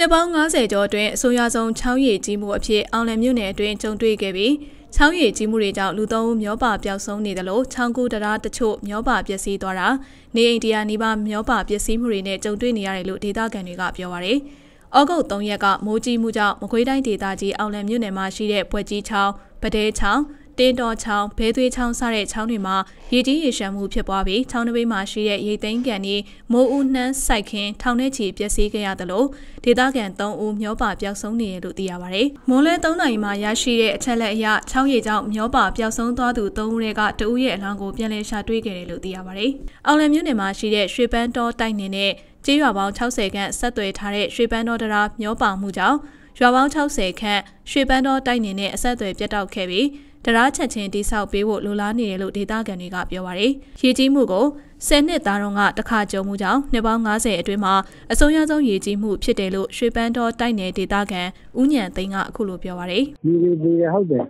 နှစ်ပေါင်း90ကျော်အတွင်းအဆိုးရွားဆုံးချောင်းရည်ကြီးမှုအဖြစ်အောင်လံမြို့နယ်အတွင်းကြုံတွေ့ခဲ့ပြီးချောင်းရည်ကြီးမှုတွေကြောင့်လူသုံးဦးမျောပါပျောက်ဆုံးနေတယ်လို့ချောင်းကူးတရားတချို့မျောပါပျက်စီးသွားတာနေအိမ်တရားနီးပါးမျောပါပျက်စီးမှုတွေနဲ့ကြုံတွေ့နေရတယ်လို့ဒေသခံတွေကပြောပါရယ်။ဩဂုတ်3ရက်ကမိုးကြီးမှုကြောင့်မကွေးတိုင်းဒေသကြီးအောင်လံမြို့နယ်မှာရှိတဲ့ဘွက်ကြီးချောင်းပဒဲချောင်းတင်းတော်ချောင်းဘဲသွေးချောင်းစတဲ့ချောင်းတွေမှာရေကြီးရေလျှံမှုဖြစ်ပွားပြီးချောင်းတစ်ဘေးမှာရှိတဲ့ရေသိမ်းကန်ကြီးမိုးဦးနှမ်းစိုက်ခင်းထောင်ထဲချီပျက်စီးခဲ့ရတယ်လို့ဒေသခံ3ဦးမျောပါပျောက်ဆုံးနေတယ်လို့သိရပါတယ်။မွန်းလွဲ3နာရီမှာရရှိတဲ့အချက်လက်အရချောင်းရေကြောင့်မျောပါပျောက်ဆုံးသွားသူ3ဦးကတဦးရဲ့အလောင်းကိုပြန်လည်ရှာတွေ့ခဲ့တယ်လို့သိရပါတယ်။အောင်လံမြို့နယ်မှာရှိတဲ့ရွှေပန်းတော်တိုက်နယ်နဲ့ကျေးရွာပေါင်း60ခန့်ဆက်သွယ်ထားတဲ့ရွှေပန်းတော်တရားမျောပါမှုကြောင့်ရွာပေါင်း60ခန့်ရွှေပန်းတော်တိုက်နယ်နဲ့အဆက်အသွယ်ပြတ်တောက်ခဲ့ပြီးတရားချက်ချင်းတိဆောက်ပေးဖို့လိုလားနေတယ်လို့ဒေသခံတွေကပြောပါတယ်။ရေကြီးမှုကို10နှစ်သားကတစ်ခါကြုံမှုကြောင့်နှစ်ပေါင်း90အတွင်းမှာအဆိုးရွားဆုံးရေကြီးမှုဖြစ်တယ်လို့ရွှေပန်းတော်တိုက်နယ်ဒေသခံဦးညံသိန်းကအခုလိုပြောပါတယ်။ဒီလိုဒီဟုတ်တယ်အ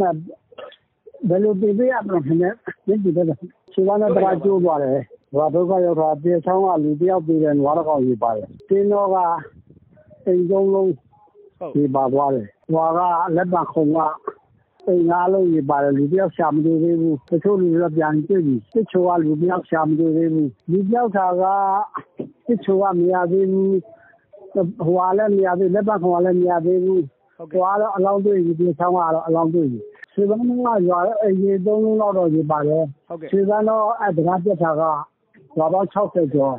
မဘယ်လိုပြပြရမလဲခင်ဗျာ။ဒီလိုပဲရွှေပန်းတော်တရားကျိုးသွားတယ်။ဘာဒုက္ခရောက်တာပြေချောင်းကလူတယောက်ပြေတယ်နွားတစ်ကောင်ကြီးပါတယ်။တင်းတော်ကအိမ်လုံးဒီပါသွားတယ်။နွားကလက်ပံခုံကအိမ်အားလုံးရေပါတယ်လူတယောက်ရှာမတွေ့သေးဘူးတချို့လူတွေကပြန်တွေ့ပြီတချို့ကလူတယောက်ရှာမတွေ့သေးဘူးလူတယောက်သာကတချို့ကမရသေးဘူးဟိုအားလည်းမရသေးလက်ပတ်ခွန်အားလည်းမရသေးဘူးဟိုအားတော့အလောင်းတွေ့ပြီဒီဆောင်ကတော့အလောင်းတွေ့ပြီစေပန်းကရွာရေသုံးလုံးလောက်တော့ရေပါတယ်စေပန်းတော့အဲ့ဒါကပြတ်တာကရွာပေါင်း60ကျော်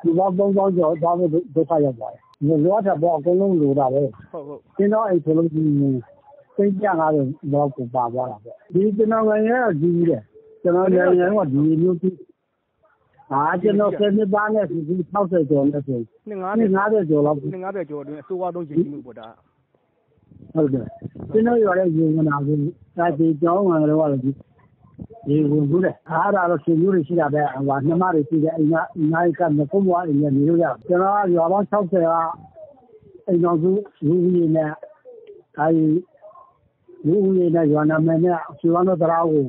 ဒီပေါင်း3000ကျော်သွားပြီးဒုက္ခရောက်ပါတယ်လောတာပေါ့အကုန်လုံးလိုတာပဲဟုတ်ကျွန်တော်အဲ့ဆိုလို့သိကြတာတော့ကိုပါသွားတာပေါ့ဒီကျွန်တော်ငယ်ရဒီလေကျွန်တော်ငယ်ရကဒီမျိုးကြီးအာကျွန်တော်ဆက်နေပါနဲ့ဒီ60ကျော်နဲ့ဆို50ကျော်လောက်50ကျော်အတွင်းအစိုးရတော့ကြီးမှုပေါ့ဒါဟုတ်တယ်ကျွန်တော်ရတဲ့ယူနာကိုစာပြေကြောင်းဝင်တော့လို့ဒီဝင်ဘူးလေအားရတော့ရှင်မျိုးတွေရှိတာပဲဟိုကနှမတွေရှိတယ်အိမ်ကနိုင်ကမကုန်းသွားနေနေလို့ရကျွန်တော်ကရွာပေါင်း60ကအိမ်တော်စုလူကြီးနဲ့အဲဒီလူဦးရေနဲ့ရွာနာမည်နဲ့ရွာတော်တရားကို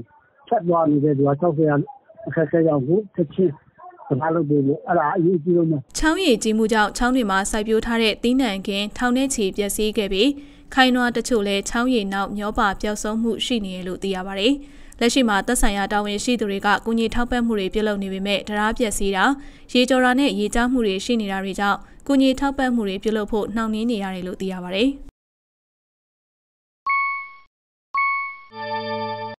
ဖြတ်သွားနေတဲ့ရွာ60အခက်ခဲရောက်ကိုတစ်ချင်းဘာလို့ဒီလိုအဲ့ဒါအရေးကြီးလို့နော်ချောင်းရည်ကြီးမှုကြောင့်ချောင်းတွေမှာစိုက်ပျိုးထားတဲ့သီးနှံခင်းထောင်ထဲချီပျက်စီးခဲ့ပြီးခိုင်နွားတချို့လည်းချောင်းရည်နောက်မျောပါပျောက်ဆုံးမှုရှိနေတယ်လို့သိရပါတယ်။လက်ရှိမှာသက်ဆိုင်ရာတာဝန်ရှိသူတွေကကူညီထောက်ပံ့မှုတွေပြုလုပ်နေပေမဲ့တရားပျက်စီးတာရေကျော်တာနဲ့ရေကျမှုတွေရှိနေတာတွေကြောင့်ကူညီထောက်ပံ့မှုတွေပြုလုပ်ဖို့နှောင့်နှေးနေရတယ်လို့သိရပါတယ်။